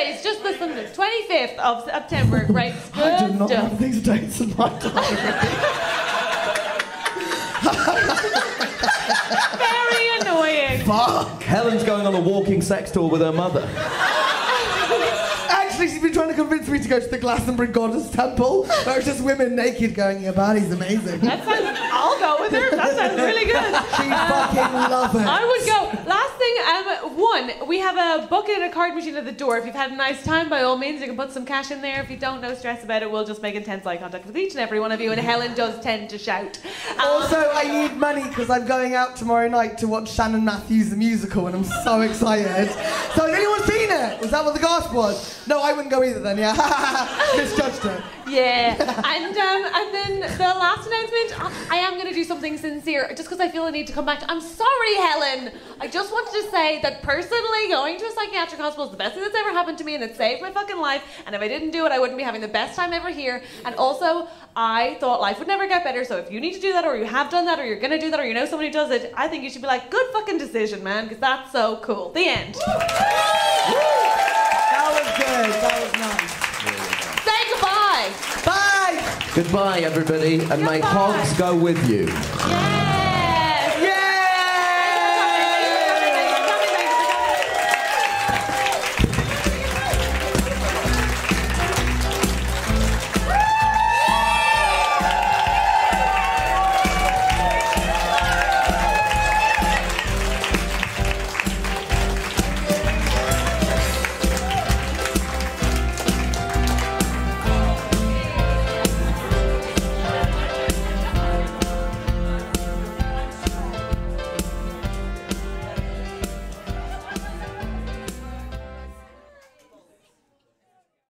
It's just the Sundays, twenty-fifth of September, great good I do not stuff. Have these dates in my diary. Very annoying. Fuck. Helen's going on a walking sex tour with her mother. Actually, she's been trying to convince me to go to the Glastonbury Goddess Temple, where it's just women naked going, your body's amazing. That sounds, I'll go with her, that sounds really good. She um, fucking loves it. I would go. Last Um, one, we have a bucket and a card machine at the door. If you've had a nice time, by all means, you can put some cash in there. If you don't, no stress about it. We'll just make intense eye contact with each and every one of you, and Helen does tend to shout. Um, also, I need money because I'm going out tomorrow night to watch Shannon Matthews the musical, and I'm so excited. So has anyone seen it? Was that what the gasp was? No, I wouldn't go either then, yeah. Misjudged it. Yeah. and um, and then the last announcement, I am going to do something sincere, just because I feel I need to come back to... I'm sorry, Helen. I just wanted to say that personally going to a psychiatric hospital is the best thing that's ever happened to me, and it saved my fucking life, and if I didn't do it, I wouldn't be having the best time ever here. And also, I thought life would never get better, so if you need to do that, or you have done that, or you're going to do that, or you know somebody who does it, I think you should be like, good fucking decision, man, because that's so cool. The end. That was good. That was nice. Goodbye, everybody, and Goodbye. May hogs go with you. Yeah.